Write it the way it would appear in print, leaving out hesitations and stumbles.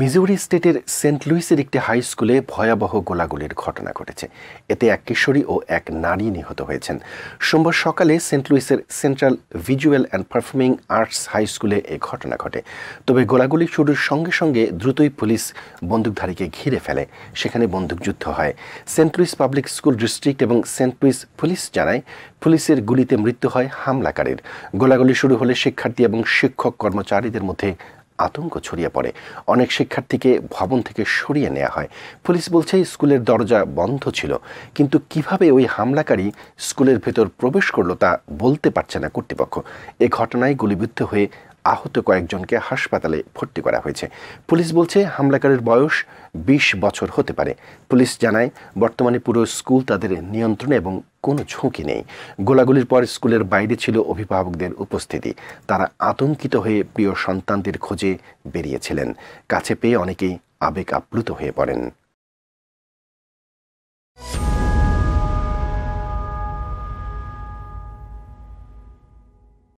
মিজুরি স্টেটের সেন্ট লুইসের একটি হাই স্কুলে ভয়াবহ গোলাগুলির ঘটনা ঘটেছে। এতে এক কিশোরী ও এক নারী নিহত হয়েছেন। সোমবার সকালে সেন্ট লুইসের central visual and performing arts high স্কুলে এ ঘটনা ঘটে। তবে গোলাগুলি শুরুর সঙ্গে সঙ্গে দ্রুতই পুলিশ বন্দুকধারীকে ঘিরে ফেলে, সেখানে বন্দুকযুদ্ধ হয়। Saint Louis public school district এবং সেন্ট লুইস পুলিশ জানায়, পুলিশের গুলিতে মৃত্যু হয় হামলাকারীর। গোলাগুলি শুরু হলে শিক্ষার্থী এবং শিক্ষক কর্মচারীদের মধ্যে আতঙ্ক ছড়িয়ে পড়ে। অনেক শিক্ষার্থীকে ভবন থেকে সরিয়ে নেওয়া হয়। পুলিশ বলছে স্কুলের দরজা বন্ধ ছিল, কিন্তু কিভাবে ওই হামলাকারী স্কুলের ভেতর প্রবেশ করলো তা বলতে পারছে না কর্তৃপক্ষ। এ ঘটনায় গুলিবিদ্ধ হয়ে আহত কয়েকজনকে হাসপাতালে ভর্তি করা হয়েছে। পুলিশ বলছে হামলাকারীর বয়স 20 বছর হতে পারে। পুলিশ জানায় বর্তমানে পুরো স্কুল তাদের নিয়ন্ত্রণে এবং কোনো ঝুঁকি নেই। গোলাগুলির পর স্কুলের বাইরে ছিল অভিভাবকদের উপস্থিতি। তারা আতঙ্কিত হয়ে প্রিয় সন্তানদের খোঁজে বেরিয়েছিলেন। কাছে পেয়ে অনেকেই আবেগ আপ্লুত হয়ে পড়েন।